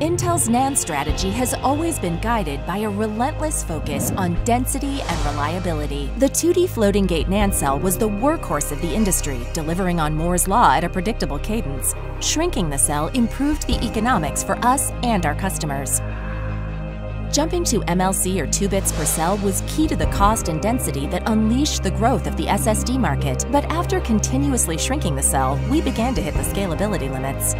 Intel's NAND strategy has always been guided by a relentless focus on density and reliability. The 2D floating gate NAND cell was the workhorse of the industry, delivering on Moore's law at a predictable cadence. Shrinking the cell improved the economics for us and our customers. Jumping to MLC or 2 bits per cell was key to the cost and density that unleashed the growth of the SSD market. But after continuously shrinking the cell, we began to hit the scalability limits.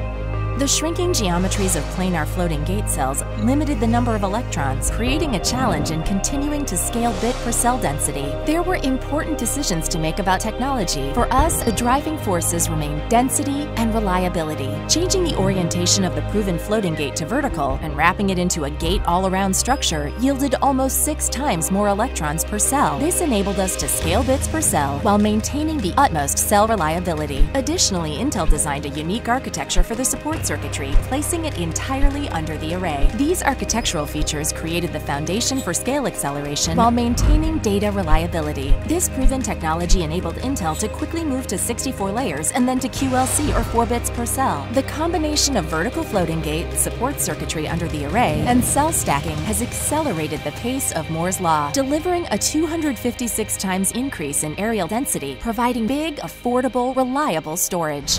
The shrinking geometries of planar floating gate cells limited the number of electrons, creating a challenge in continuing to scale bit per cell density. There were important decisions to make about technology. For us, the driving forces remained density and reliability. Changing the orientation of the proven floating gate to vertical and wrapping it into a gate all-around structure yielded almost 6 times more electrons per cell. This enabled us to scale bits per cell while maintaining the utmost cell reliability. Additionally, Intel designed a unique architecture for the support circuitry, placing it entirely under the array. These architectural features created the foundation for scale acceleration while maintaining data reliability. This proven technology enabled Intel to quickly move to 64 layers and then to QLC or 4 bits per cell. The combination of vertical floating gate, support circuitry under the array, and cell stacking has accelerated the pace of Moore's law, delivering a 256 times increase in areal density, providing big, affordable, reliable storage.